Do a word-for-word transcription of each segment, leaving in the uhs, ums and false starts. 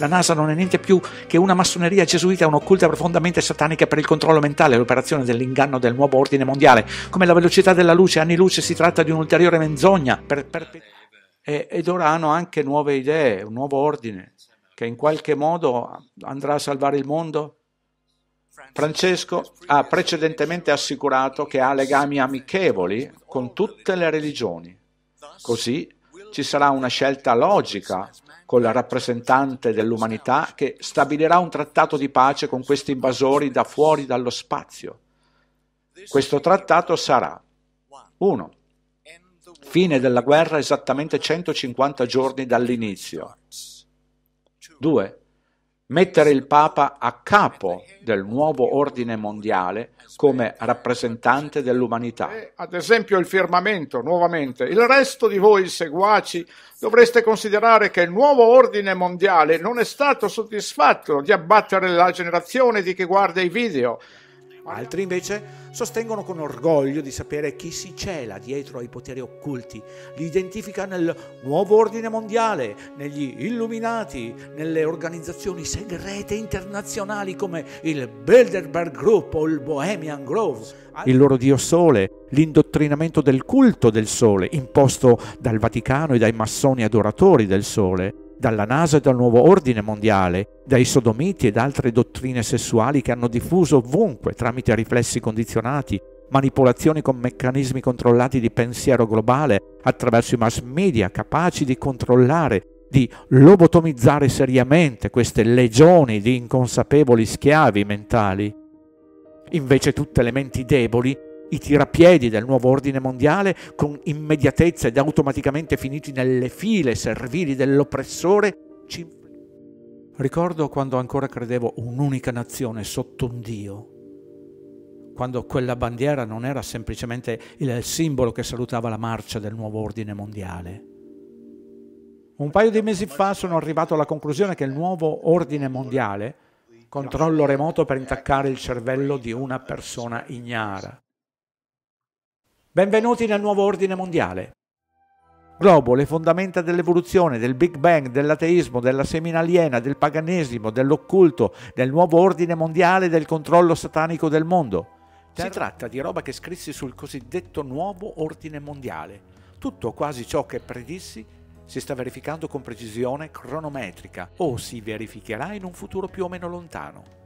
La NASA non è niente più che una massoneria gesuita un'occulta profondamente satanica per il controllo mentale, l'operazione dell'inganno del nuovo ordine mondiale. Come la velocità della luce, anni luce, si tratta di un'ulteriore menzogna. Per, per... E, ed ora hanno anche nuove idee, un nuovo ordine, che in qualche modo andrà a salvare il mondo? Francesco ha precedentemente assicurato che ha legami amichevoli con tutte le religioni. Così ci sarà una scelta logica con la rappresentante dell'umanità che stabilirà un trattato di pace con questi invasori da fuori dallo spazio. Questo trattato sarà: uno. Fine della guerra esattamente centocinquanta giorni dall'inizio. due. Mettere il Papa a capo del nuovo ordine mondiale come rappresentante dell'umanità. Ad esempio il firmamento, nuovamente. Il resto di voi, seguaci, dovreste considerare che il nuovo ordine mondiale non è stato soddisfatto di abbattere la generazione di chi guarda i video. Altri invece sostengono con orgoglio di sapere chi si cela dietro ai poteri occulti, li identifica nel nuovo ordine mondiale, negli illuminati, nelle organizzazioni segrete internazionali come il Bilderberg Group o il Bohemian Grove. Il loro dio sole, l'indottrinamento del culto del sole, imposto dal Vaticano e dai massoni adoratori del sole, dalla NASA e dal nuovo ordine mondiale, dai sodomiti ed altre dottrine sessuali che hanno diffuso ovunque tramite riflessi condizionati, manipolazioni con meccanismi controllati di pensiero globale attraverso i mass media capaci di controllare, di lobotomizzare seriamente queste legioni di inconsapevoli schiavi mentali. Invece tutte le menti deboli, i tirapiedi del nuovo ordine mondiale, con immediatezza ed automaticamente finiti nelle file servili dell'oppressore, ci... Ricordo quando ancora credevo un'unica nazione sotto un Dio, quando quella bandiera non era semplicemente il simbolo che salutava la marcia del nuovo ordine mondiale. Un paio di mesi fa sono arrivato alla conclusione che il nuovo ordine mondiale, controllo remoto per intaccare il cervello di una persona ignara. Benvenuti nel nuovo ordine mondiale. Globo, le fondamenta dell'evoluzione, del Big Bang, dell'ateismo, della semina aliena, del paganesimo, dell'occulto, del nuovo ordine mondiale, del controllo satanico del mondo. Si tratta di roba che scrissi sul cosiddetto nuovo ordine mondiale. Tutto, quasi ciò che predissi, si sta verificando con precisione cronometrica o si verificherà in un futuro più o meno lontano.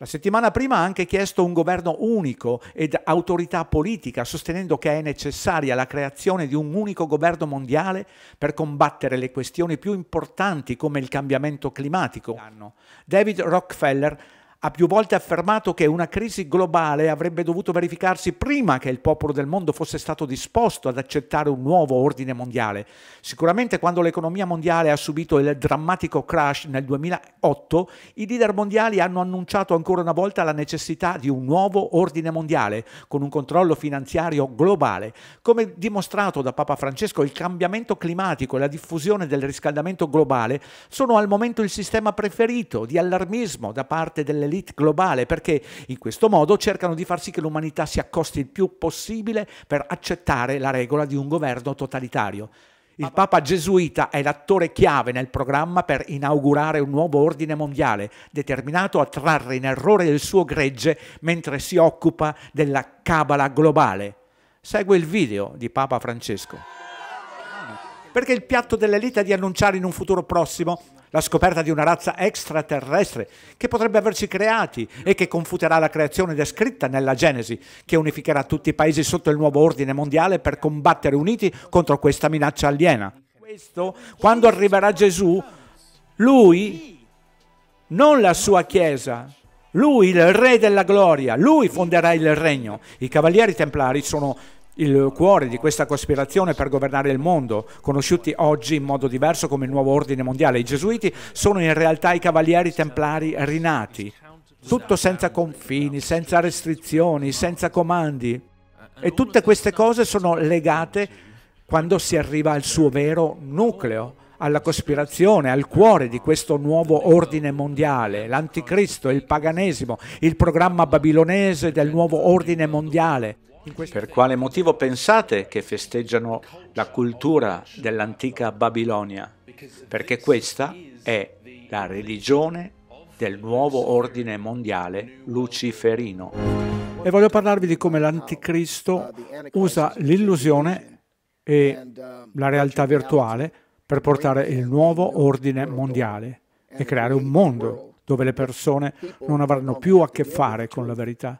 La settimana prima ha anche chiesto un governo unico ed autorità politica, sostenendo che è necessaria la creazione di un unico governo mondiale per combattere le questioni più importanti come il cambiamento climatico. David Rockefeller ha più volte affermato che una crisi globale avrebbe dovuto verificarsi prima che il popolo del mondo fosse stato disposto ad accettare un nuovo ordine mondiale. Sicuramente quando l'economia mondiale ha subito il drammatico crash nel duemilaotto, i leader mondiali hanno annunciato ancora una volta la necessità di un nuovo ordine mondiale, con un controllo finanziario globale. Come dimostrato da Papa Francesco, il cambiamento climatico e la diffusione del riscaldamento globale sono al momento il sistema preferito di allarmismo da parte delle l'elite globale, perché in questo modo cercano di far sì che l'umanità si accosti il più possibile per accettare la regola di un governo totalitario. Il Papa gesuita è l'attore chiave nel programma per inaugurare un nuovo ordine mondiale, determinato a trarre in errore il suo gregge mentre si occupa della cabala globale. Segue il video di Papa Francesco. Perché il piatto dell'elite è di annunciare in un futuro prossimo la scoperta di una razza extraterrestre che potrebbe averci creati e che confuterà la creazione descritta nella Genesi, che unificherà tutti i paesi sotto il nuovo ordine mondiale per combattere uniti contro questa minaccia aliena. Questo, quando arriverà Gesù, lui, non la sua Chiesa, lui il Re della Gloria, lui fonderà il regno. I Cavalieri Templari sono il cuore di questa cospirazione per governare il mondo, conosciuti oggi in modo diverso come il nuovo ordine mondiale. I gesuiti sono in realtà i Cavalieri Templari rinati, tutto senza confini, senza restrizioni, senza comandi. E tutte queste cose sono legate quando si arriva al suo vero nucleo, alla cospirazione, al cuore di questo nuovo ordine mondiale, l'anticristo, il paganesimo, il programma babilonese del nuovo ordine mondiale. Per quale motivo pensate che festeggiano la cultura dell'antica Babilonia? Perché questa è la religione del nuovo ordine mondiale luciferino. E voglio parlarvi di come l'anticristo usa l'illusione e la realtà virtuale per portare il nuovo ordine mondiale e creare un mondo dove le persone non avranno più a che fare con la verità.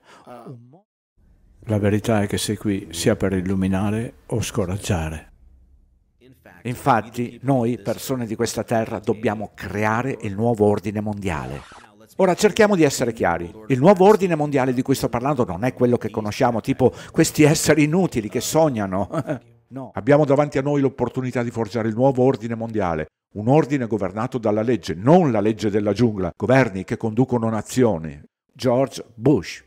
La verità è che sei qui sia per illuminare o scoraggiare. Infatti, noi, persone di questa terra, dobbiamo creare il nuovo ordine mondiale. Ora, cerchiamo di essere chiari. Il nuovo ordine mondiale di cui sto parlando non è quello che conosciamo, tipo questi esseri inutili che sognano. No. Abbiamo davanti a noi l'opportunità di forgiare il nuovo ordine mondiale. Un ordine governato dalla legge, non la legge della giungla. Governi che conducono nazioni. George Bush.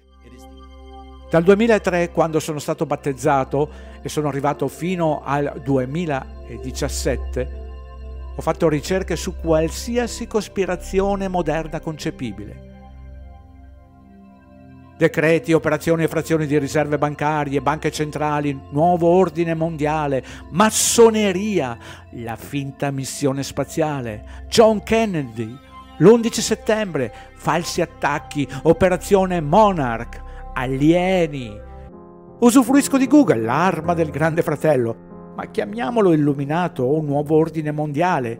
Dal duemilatré, quando sono stato battezzato e sono arrivato fino al duemiladiciassette, ho fatto ricerche su qualsiasi cospirazione moderna concepibile. Decreti, operazioni e frazioni di riserve bancarie, banche centrali, nuovo ordine mondiale, massoneria, la finta missione spaziale, John Kennedy, l'undici settembre, falsi attacchi, operazione Monarch, alieni. Usufruisco di Google, l'arma del grande fratello. Ma chiamiamolo illuminato o nuovo ordine mondiale.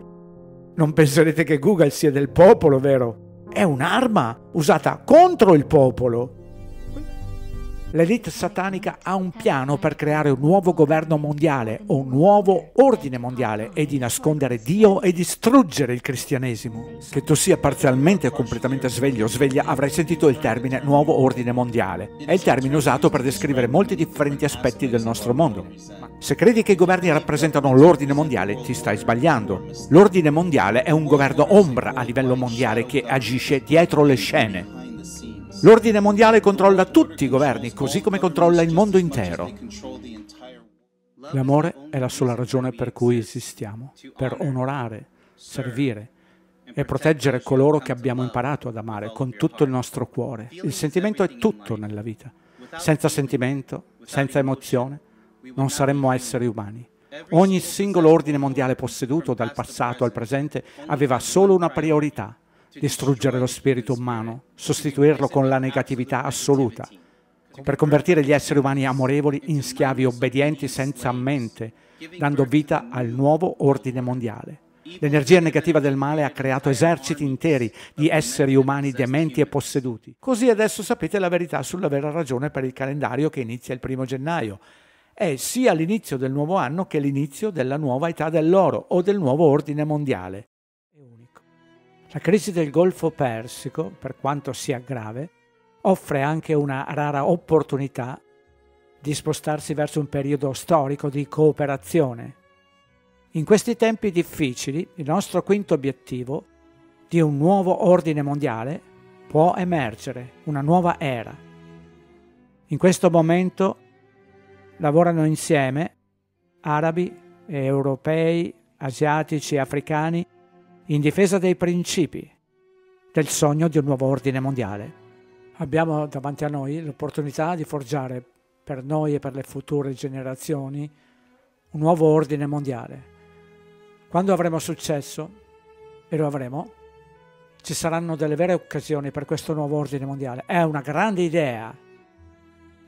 Non penserete che Google sia del popolo, vero? È un'arma usata contro il popolo. L'elite satanica ha un piano per creare un nuovo governo mondiale o un nuovo ordine mondiale e di nascondere Dio e distruggere il cristianesimo. Che tu sia parzialmente o completamente sveglio o sveglia, avrai sentito il termine nuovo ordine mondiale. È il termine usato per descrivere molti differenti aspetti del nostro mondo. Se credi che i governi rappresentano l'ordine mondiale, ti stai sbagliando. L'ordine mondiale è un governo ombra a livello mondiale che agisce dietro le scene. L'ordine mondiale controlla tutti i governi, così come controlla il mondo intero. L'amore è la sola ragione per cui esistiamo, per onorare, servire e proteggere coloro che abbiamo imparato ad amare con tutto il nostro cuore. Il sentimento è tutto nella vita. Senza sentimento, senza emozione, non saremmo esseri umani. Ogni singolo ordine mondiale posseduto, dal passato al presente, aveva solo una priorità. Distruggere lo spirito umano, sostituirlo con la negatività assoluta, per convertire gli esseri umani amorevoli in schiavi obbedienti senza mente, dando vita al nuovo ordine mondiale. L'energia negativa del male ha creato eserciti interi di esseri umani dementi e posseduti. Così adesso sapete la verità sulla vera ragione per il calendario che inizia il primo gennaio. È sia l'inizio del nuovo anno che l'inizio della nuova età dell'oro o del nuovo ordine mondiale. La crisi del Golfo Persico, per quanto sia grave, offre anche una rara opportunità di spostarsi verso un periodo storico di cooperazione. In questi tempi difficili, il nostro quinto obiettivo di un nuovo ordine mondiale può emergere, una nuova era. In questo momento lavorano insieme arabi, europei, asiatici, africani, in difesa dei principi del sogno di un nuovo ordine mondiale. Abbiamo davanti a noi l'opportunità di forgiare per noi e per le future generazioni un nuovo ordine mondiale. Quando avremo successo, e lo avremo, ci saranno delle vere occasioni per questo nuovo ordine mondiale. È una grande idea,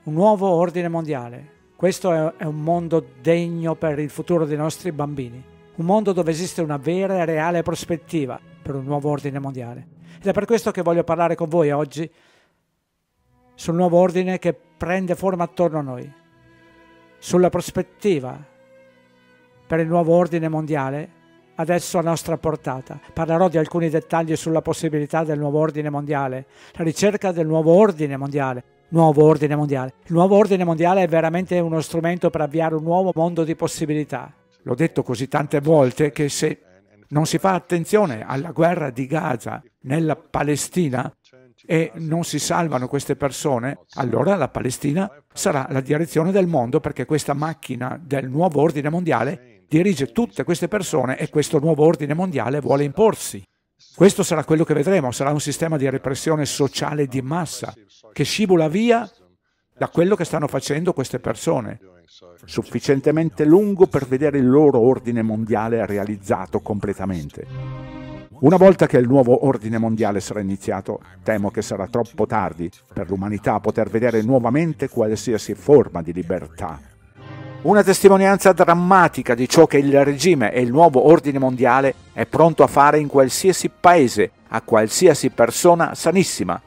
un nuovo ordine mondiale. Questo è un mondo degno per il futuro dei nostri bambini. Un mondo dove esiste una vera e reale prospettiva per un nuovo ordine mondiale. Ed è per questo che voglio parlare con voi oggi sul nuovo ordine che prende forma attorno a noi, sulla prospettiva per il nuovo ordine mondiale adesso a nostra portata. Parlerò di alcuni dettagli sulla possibilità del nuovo ordine mondiale, la ricerca del nuovo ordine mondiale. Nuovo ordine mondiale. Il nuovo ordine mondiale è veramente uno strumento per avviare un nuovo mondo di possibilità. L'ho detto così tante volte che se non si fa attenzione alla guerra di Gaza nella Palestina e non si salvano queste persone, allora la Palestina sarà la direzione del mondo, perché questa macchina del nuovo ordine mondiale dirige tutte queste persone e questo nuovo ordine mondiale vuole imporsi. Questo sarà quello che vedremo, sarà un sistema di repressione sociale di massa che scivola via da quello che stanno facendo queste persone, sufficientemente lungo per vedere il loro ordine mondiale realizzato completamente. Una volta che il nuovo ordine mondiale sarà iniziato, temo che sarà troppo tardi per l'umanità poter vedere nuovamente qualsiasi forma di libertà. Una testimonianza drammatica di ciò che il regime e il nuovo ordine mondiale è pronto a fare in qualsiasi paese, a qualsiasi persona sanissima.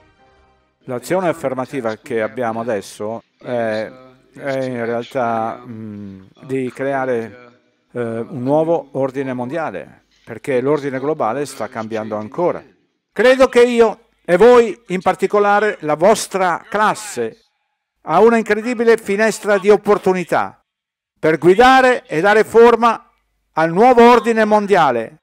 L'azione affermativa che abbiamo adesso è, è in realtà mh, di creare eh, un nuovo ordine mondiale, perché l'ordine globale sta cambiando ancora. Credo che io e voi, in particolare la vostra classe, ha una incredibile finestra di opportunità per guidare e dare forma al nuovo ordine mondiale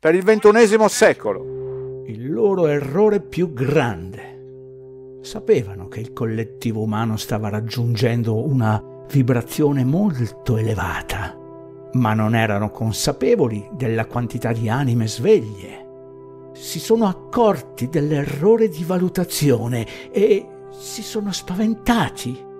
per il ventunesimo secolo. Il loro errore più grande. Sapevano che il collettivo umano stava raggiungendo una vibrazione molto elevata, ma non erano consapevoli della quantità di anime sveglie. Si sono accorti dell'errore di valutazione e si sono spaventati.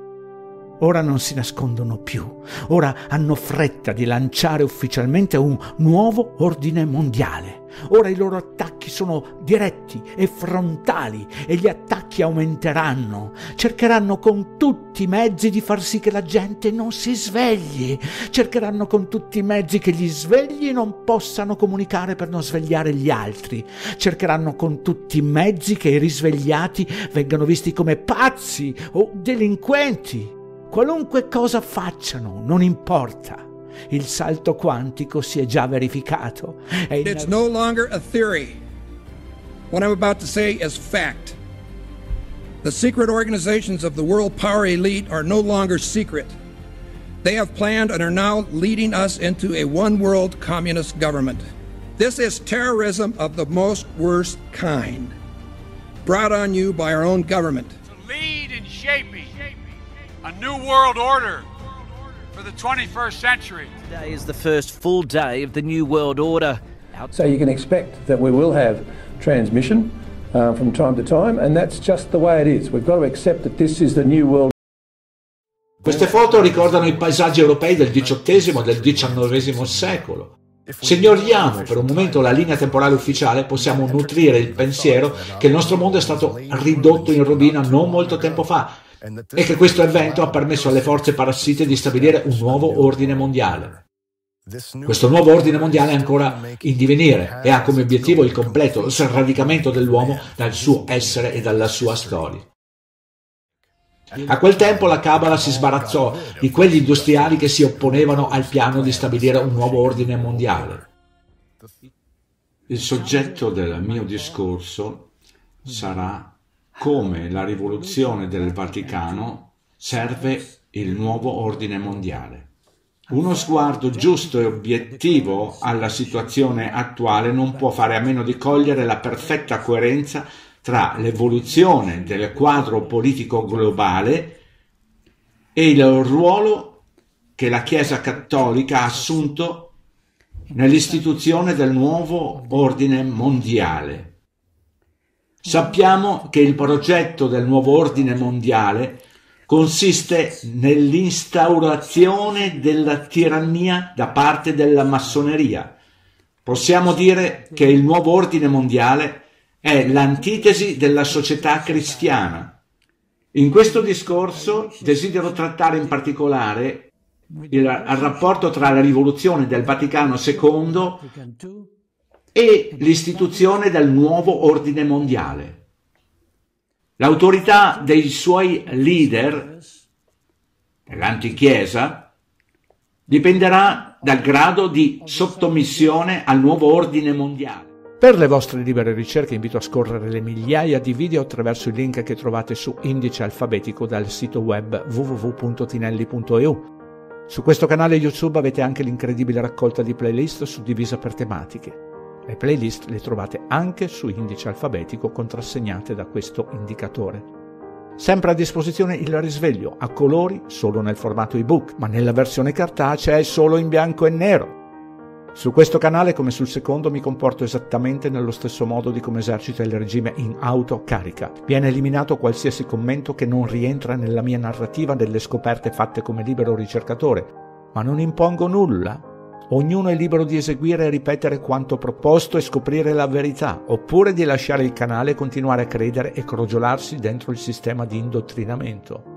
Ora non si nascondono più, ora hanno fretta di lanciare ufficialmente un nuovo ordine mondiale. Ora i loro attacchi sono diretti e frontali e gli attacchi aumenteranno. Cercheranno con tutti i mezzi di far sì che la gente non si svegli. Cercheranno con tutti i mezzi che gli svegli non possano comunicare per non svegliare gli altri. Cercheranno con tutti i mezzi che i risvegliati vengano visti come pazzi o delinquenti. Qualunque cosa facciano, non importa. Il salto quantico si è già verificato. It's no longer a theory. What I'm about to say is fact. The secret organizations of the world power elite are no longer secret. They have planned and are now leading us into a one-world communist government. This is terrorism of the most worst kind, brought on you by our own government. To lead in shaping a new world order for the twenty-first century. Today is the first full day of the new world order. So you can expect that we will have transmission uh, from time to time, and that's just the way it is. We've got to accept that this is the new world. Queste foto ricordano i paesaggi europei del diciottesimo e del diciannovesimo secolo. Se ignoriamo per un momento la linea temporale ufficiale, possiamo nutrire il pensiero che il nostro mondo è stato ridotto in rovina non molto tempo fa, e che questo evento ha permesso alle forze parassite di stabilire un nuovo ordine mondiale. Questo nuovo ordine mondiale è ancora in divenire e ha come obiettivo il completo sradicamento dell'uomo dal suo essere e dalla sua storia. A quel tempo la Cabala si sbarazzò di quegli industriali che si opponevano al piano di stabilire un nuovo ordine mondiale. Il soggetto del mio discorso sarà come la rivoluzione del Vaticano serve il nuovo ordine mondiale. Uno sguardo giusto e obiettivo alla situazione attuale non può fare a meno di cogliere la perfetta coerenza tra l'evoluzione del quadro politico globale e il ruolo che la Chiesa Cattolica ha assunto nell'istituzione del nuovo ordine mondiale. Sappiamo che il progetto del nuovo ordine mondiale consiste nell'instaurazione della tirannia da parte della massoneria. Possiamo dire che il nuovo ordine mondiale è l'antitesi della società cristiana. In questo discorso desidero trattare in particolare il rapporto tra la rivoluzione del Vaticano secondo e l'istituzione del nuovo ordine mondiale. L'autorità dei suoi leader, dell'antichiesa, dipenderà dal grado di sottomissione al nuovo ordine mondiale. Per le vostre libere ricerche invito a scorrere le migliaia di video attraverso il link che trovate su Indice Alfabetico dal sito web w w w punto tinelli punto e u. Su questo canale YouTube avete anche l'incredibile raccolta di playlist suddivisa per tematiche. Le playlist le trovate anche su Indice Alfabetico, contrassegnate da questo indicatore. Sempre a disposizione il risveglio, a colori solo nel formato ebook, ma nella versione cartacea è solo in bianco e nero. Su questo canale, come sul secondo, mi comporto esattamente nello stesso modo di come esercita il regime in autocarica. Viene eliminato qualsiasi commento che non rientra nella mia narrativa delle scoperte fatte come libero ricercatore, ma non impongo nulla. Ognuno è libero di eseguire e ripetere quanto proposto e scoprire la verità, oppure di lasciare il canale e continuare a credere e crogiolarsi dentro il sistema di indottrinamento.